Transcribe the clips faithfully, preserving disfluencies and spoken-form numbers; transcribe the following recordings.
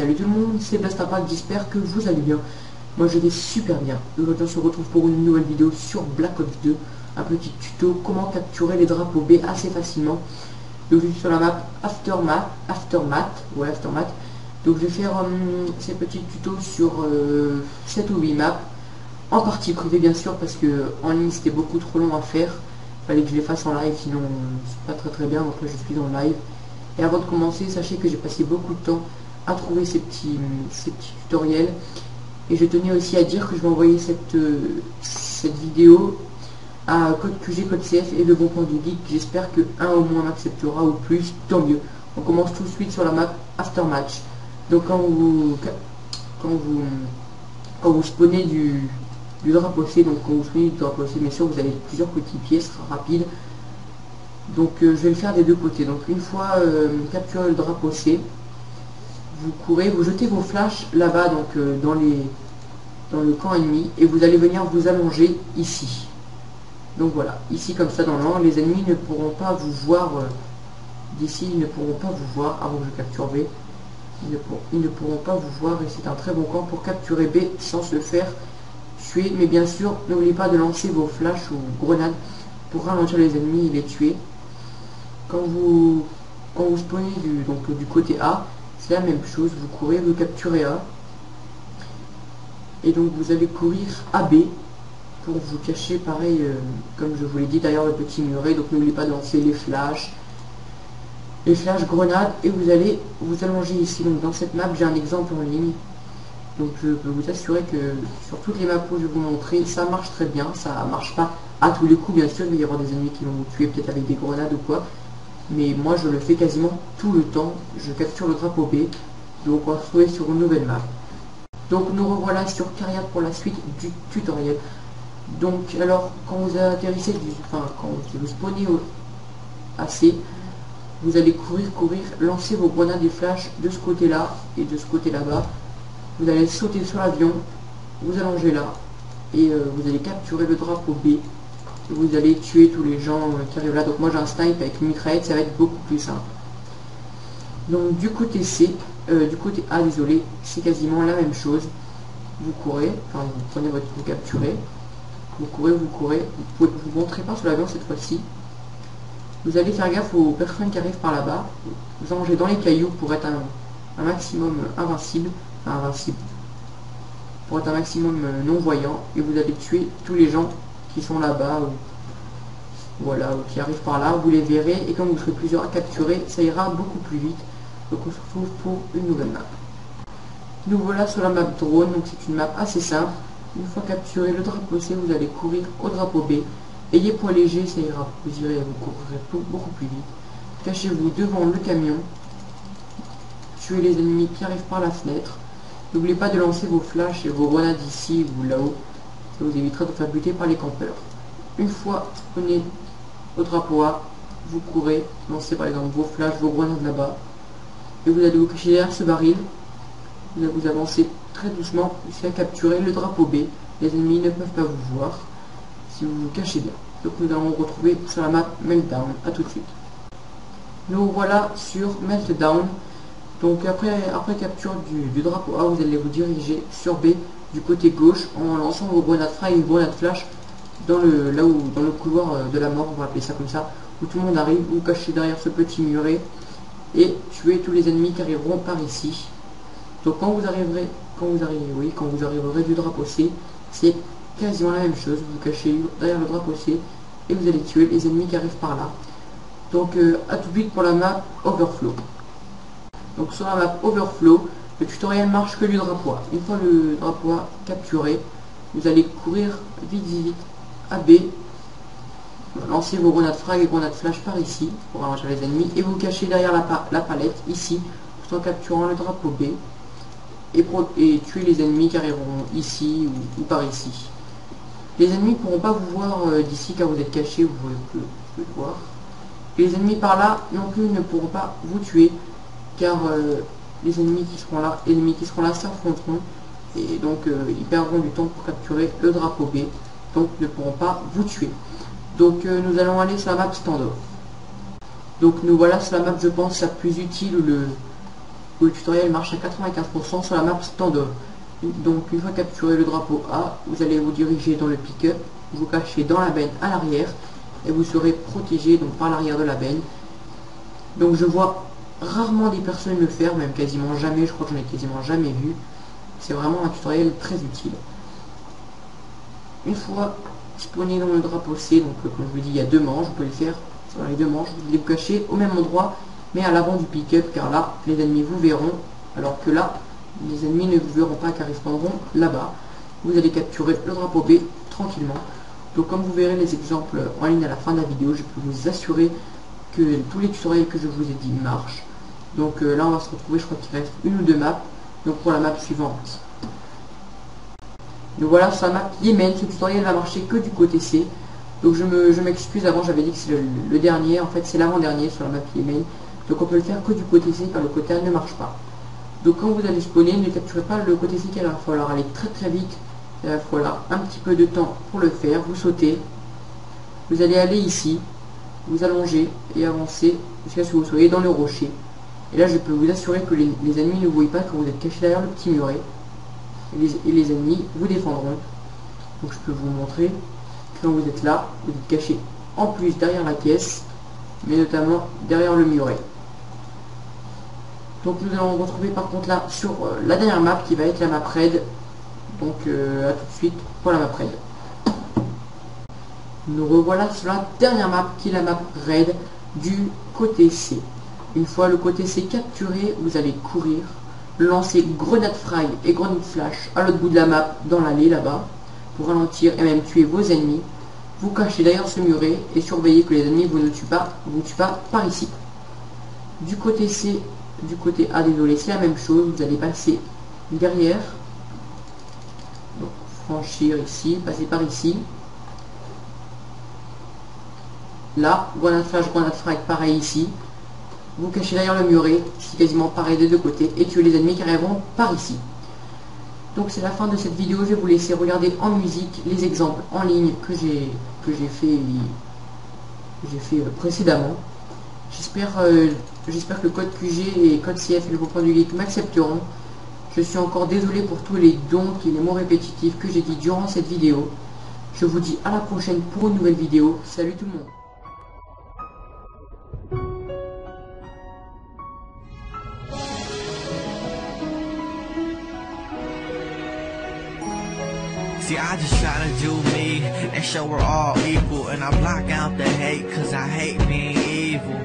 Salut tout le monde, c'est Blasterback, j'espère que vous allez bien. Moi je vais super bien. Aujourd'hui on se retrouve pour une nouvelle vidéo sur Black Ops deux. Un petit tuto, comment capturer les drapeaux B assez facilement. Donc je suis sur la map Aftermath. Aftermath, ouais Aftermath. Donc je vais faire euh, ces petits tutos sur euh, sept ou huit maps. En partie privée bien sûr, parce que en ligne c'était beaucoup trop long à faire. Fallait que je les fasse en live, sinon c'est pas très très bien. Donc là je suis dans le live. Et avant de commencer, sachez que j'ai passé beaucoup de temps à trouver ces petits, ces petits tutoriels, et je tenais aussi à dire que je vais envoyer cette, euh, cette vidéo à code Q G, code C F et le bon plan du geek. J'espère que un au moins m'acceptera ou plus, tant mieux. On commence tout de suite sur la map Aftermath. Donc quand vous quand vous quand vous spawnez du, du drapeau C, donc quand vous spawnez du drapeau C, bien sûr vous avez plusieurs petits pieds, ce sera rapide. Donc euh, je vais le faire des deux côtés. Donc une fois euh, capturé le drapeau C, vous courez, vous jetez vos flashs là-bas, donc euh, dans les dans le camp ennemi, et vous allez venir vous allonger ici. Donc voilà, ici comme ça dans l'angle, les ennemis ne pourront pas vous voir euh, d'ici, ils ne pourront pas vous voir avant que je capture B. Ils ne, pour, ils ne pourront pas vous voir, et c'est un très bon camp pour capturer B sans se faire tuer. Mais bien sûr, n'oubliez pas de lancer vos flashs ou grenades pour ralentir les ennemis et les tuer. Quand vous quand vous spawnez du, donc, du côté A, c'est la même chose, vous courez, vous capturez A, et donc vous allez courir à B pour vous cacher, pareil, euh, comme je vous l'ai dit, derrière le petit muret. Donc n'oubliez pas de lancer les flashs, les flashs grenades, et vous allez vous allonger ici. Donc dans cette map, j'ai un exemple en ligne, donc je peux vous assurer que sur toutes les maps où je vais vous montrer, ça marche très bien. Ça marche pas à tous les coups, bien sûr, il va y avoir des ennemis qui vont vous tuer peut-être avec des grenades ou quoi. Mais moi je le fais quasiment tout le temps, je capture le drapeau B. Donc on va se retrouver sur une nouvelle map. Donc nous revoilà sur carrière pour la suite du tutoriel. Donc alors quand vous atterrissez, du, enfin quand vous spawnez au A C, vous allez courir, courir, lancer vos grenades et flashs de ce côté là et de ce côté là bas. Vous allez sauter sur l'avion, vous allongez là, et euh, vous allez capturer le drapeau B. Vous allez tuer tous les gens qui arrivent là. Donc moi j'ai un snipe avec mitraillette, ça va être beaucoup plus simple. Donc du côté C, euh, du côté A, désolé, c'est quasiment la même chose. Vous courez, enfin vous prenez votre, vous capturez, vous courez, vous courez, vous ne vous montrez pas sur l'avion cette fois-ci. Vous allez faire gaffe aux personnes qui arrivent par là-bas. Vous allongez dans les cailloux pour être un, un maximum invincible, enfin invincible, pour être un maximum non-voyant, et vous allez tuer tous les gens qui sont là-bas, ou voilà, ou qui arrivent par là, vous les verrez, et quand vous serez plusieurs à capturer, ça ira beaucoup plus vite. Donc on se retrouve pour une nouvelle map. Nous voilà sur la map drone, donc c'est une map assez simple. Une fois capturé le drapeau C, vous allez courir au drapeau B. Ayez poids léger, ça ira, vous irez, vous courrez beaucoup plus vite. Cachez-vous devant le camion, tuez les ennemis qui arrivent par la fenêtre. N'oubliez pas de lancer vos flashs et vos grenades ici ou là-haut. Vous éviterez de faire buter par les campeurs. Une fois spawné au drapeau A, vous courez, lancez par exemple vos flashs, vos grenades là-bas, et vous allez vous cacher derrière ce baril. Vous allez vous avancer très doucement jusqu'à capturer le drapeau B. Les ennemis ne peuvent pas vous voir si vous vous cachez bien. Donc nous allons retrouver sur la map Meltdown. A tout de suite. Nous voilà sur Meltdown. Donc après, après capture du, du drapeau A, vous allez vous diriger sur B du côté gauche en lançant vos grenades fry et grenades flash dans le, là où, dans le couloir de la mort, on va appeler ça comme ça, où tout le monde arrive. Vous cachez derrière ce petit muret et tuez tous les ennemis qui arriveront par ici. Donc quand vous arriverez, quand vous arriverez, oui, quand vous arriverez du drapeau C, c'est quasiment la même chose. Vous cachez derrière le drapeau C et vous allez tuer les ennemis qui arrivent par là. Donc euh, à tout de suite pour la map Overflow. Donc sur la map Overflow, le tutoriel marche que du drapeau A. Une fois le drapeau A capturé, vous allez courir vite vite à B, lancer vos grenades frag et grenades flash par ici pour ralentir les ennemis, et vous cacher derrière la, pa la palette ici tout en capturant le drapeau B, et, et tuer les ennemis qui arriveront ici ou, ou par ici. Les ennemis pourront pas vous voir euh, d'ici car vous êtes caché, vous pouvez le voir. Et les ennemis par là non plus ne pourront pas vous tuer car euh, les ennemis qui seront là, ennemis qui seront là s'affronteront, et donc euh, ils perdront du temps pour capturer le drapeau B, donc ne pourront pas vous tuer. Donc euh, nous allons aller sur la map standoff. Donc nous voilà sur la map, je pense, la plus utile, le où le tutoriel marche à quatre-vingt-quinze pour cent sur la map standard. Donc une fois capturé le drapeau A, vous allez vous diriger dans le pick-up, vous cachez dans la benne à l'arrière et vous serez protégé donc par l'arrière de la benne. Donc je vois rarement des personnes le faire, même quasiment jamais, je crois que j'en ai quasiment jamais vu. C'est vraiment un tutoriel très utile. Une fois spawné dans le drapeau C, donc comme je vous dis il y a deux manches, vous pouvez le faire sur les deux manches, vous les cachez au même endroit mais à l'avant du pick-up, car là les ennemis vous verront, alors que là les ennemis ne vous verront pas car ils spawneront là-bas. Vous allez capturer le drapeau B tranquillement. Donc comme vous verrez les exemples en ligne à la fin de la vidéo, je peux vous assurer que tous les tutoriels que je vous ai dit marchent. Donc euh, là on va se retrouver, je crois qu'il reste une ou deux maps, donc pour la map suivante. Donc voilà, sur la map Yémen, ce tutoriel n'a marché que du côté C. Donc je me, je m'excuse, avant j'avais dit que c'est le, le dernier, en fait c'est l'avant-dernier sur la map Yémen. Donc on peut le faire que du côté C car le côté A ne marche pas. Donc quand vous allez spawner, ne capturez pas le côté C car il va falloir aller très très vite. Il va falloir un petit peu de temps pour le faire. Vous sautez, vous allez aller ici, vous allongez et avancez jusqu'à ce que vous soyez dans le rocher. Et là je peux vous assurer que les, les ennemis ne vous voient pas quand vous êtes caché derrière le petit muret. Et les, et les ennemis vous défendront. Donc je peux vous montrer que quand vous êtes là, vous êtes caché en plus derrière la caisse, mais notamment derrière le muret. Donc nous allons nous retrouver par contre là sur euh, la dernière map qui va être la map raid. Donc euh, à tout de suite pour la map raid. Nous revoilà sur la dernière map qui est la map raid du côté C. Une fois le côté C capturé, vous allez courir, lancer grenade fry et grenade flash à l'autre bout de la map dans l'allée là-bas pour ralentir et même tuer vos ennemis. Vous cachez d'ailleurs ce muret et surveillez que les ennemis vous ne tuent pas, vous tuent pas par ici. Du côté C, du côté A, désolé, c'est la même chose, vous allez passer derrière, donc franchir ici, passer par ici. Là, grenade flash, grenade frag, pareil ici. Vous cachez derrière le muret, c'est quasiment pareil des deux côtés, et tuez les ennemis qui arriveront par ici. Donc c'est la fin de cette vidéo, je vais vous laisser regarder en musique les exemples en ligne que j'ai que j'ai fait, j'ai fait précédemment. J'espère euh, j'espère que code Q G et code C F et le point du geek m'accepteront. Je suis encore désolé pour tous les dons et les mots répétitifs que j'ai dit durant cette vidéo. Je vous dis à la prochaine pour une nouvelle vidéo. Salut tout le monde. See, I just try to do me and show we're all equal, and I block out the hate cause I hate being evil.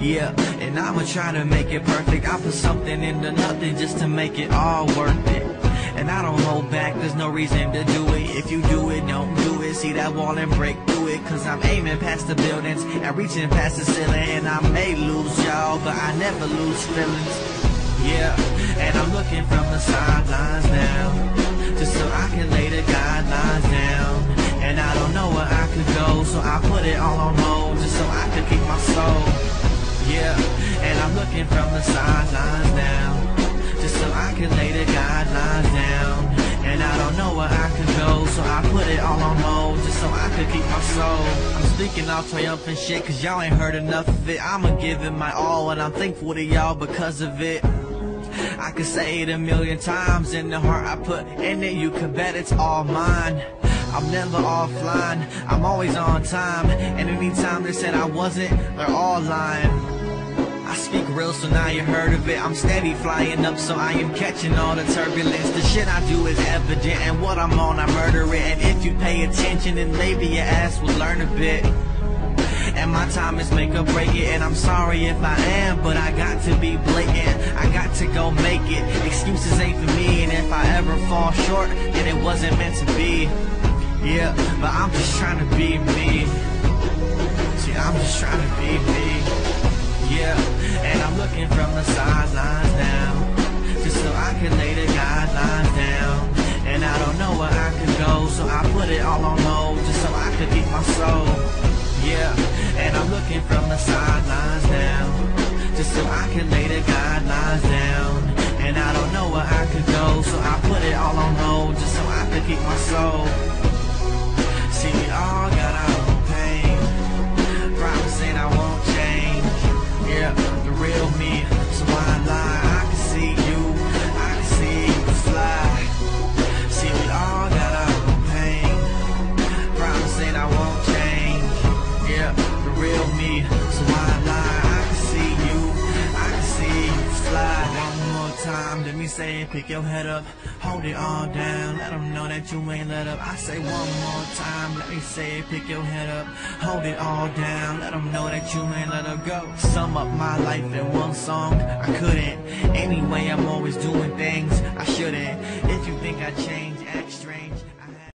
Yeah, and I'ma try to make it perfect. I put something into nothing just to make it all worth it. And I don't hold back, there's no reason to do it. If you do it, don't do it. See that wall and break through it. Cause I'm aiming past the buildings and reaching past the ceiling. And I may lose y'all, but I never lose feelings. Yeah, and I'm looking from the sidelines now, just so I can lay the guidelines down. And I don't know where I could go, so I put it all on hold, just so I could keep my soul. Yeah, and I'm looking from the sidelines now, just so I can lay the guidelines down. And I don't know where I could go, so I put it all on hold, just so I could keep my soul. I'm speaking all triumphant shit, cause y'all ain't heard enough of it. I'ma give it my all, and I'm thankful to y'all because of it. I could say it a million times, in the heart I put in it, you can bet it's all mine. I'm never offline, I'm always on time, and anytime they said I wasn't, they're all lying. I speak real, so now you heard of it. I'm steady flying up, so I am catching all the turbulence. The shit I do is evident, and what I'm on I murder it. And if you pay attention, then maybe your ass will learn a bit. And my time is make or break it, and I'm sorry if I am, but I got to be blatant, I got to go make it. Excuses ain't for me, and if I ever fall short, then it wasn't meant to be. Yeah, but I'm just trying to be me. See, I'm just trying to be me. Yeah, and I'm looking from the sidelines now, just so I can lay the guidelines down. And I don't know where I could go, so I put it all on hold, just so I could keep my soul. Yeah, and I'm looking from the sidelines now, just so I can lay the guidelines down. And I don't know where I could go, so I put it all on hold, just so I could keep my soul. See, we all got our own pain, promising I won't change. Yeah, the real me, so why lie? I can see time, let me say it, pick your head up, hold it all down, let them know that you ain't let up. I say one more time, let me say it, pick your head up, hold it all down, let them know that you ain't let up go. Sum up my life in one song, I couldn't. Anyway, I'm always doing things I shouldn't. If you think I change, act strange.